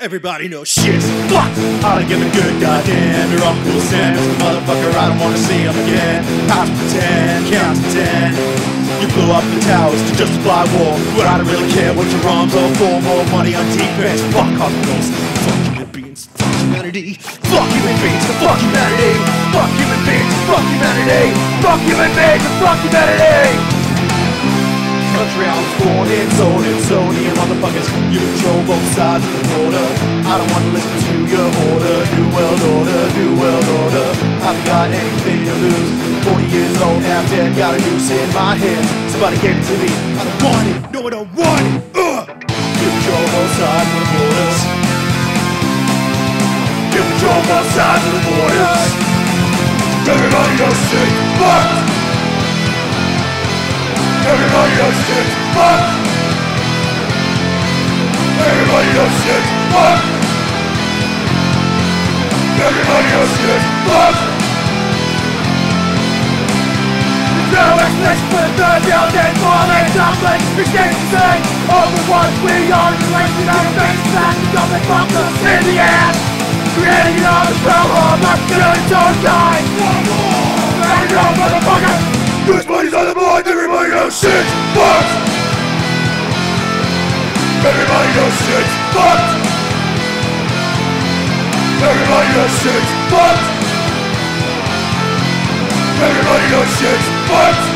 Everybody knows shit's fucked. I don't give a good goddamn. Your uncle's in, motherfucker, I don't wanna see him again. Times to 10, counts to 10. You blew up the towers to justify war, but I don't really care what your arms are for. More money on defense, fuck hospitals, fuck human beings, fuck humanity. Fuck human beings, fuck humanity. Fuck human beings, fuck humanity. Fuck human beings, fuck humanity. Country I was born in, sold in, sodium, motherfuckers. You control both sides of the border. I don't want to listen to your order. New world order, new world order. I haven't got anything to lose. 40 years old, half dead, got a noose in my head. Somebody gave it to me. I don't want it, no I don't want it. You control both sides of the borders. You control both sides of the borders. Everybody knows shit, fuck. Everybody knows shit, fuck! Everybody knows shit, fuck! Everybody knows shit, fuck! Now it's next for the down and falling dumplings. We can't say all the ones we are in relation to our face back and dumpling bumpers in the ass. Creating an arms problem, I'm gonna don't die. One more! Round and round, motherfucker! This money's on the board, everybody knows shit, fuck! Everybody knows shit, fuck! Everybody knows shit, fuck! Everybody knows shit, fuck!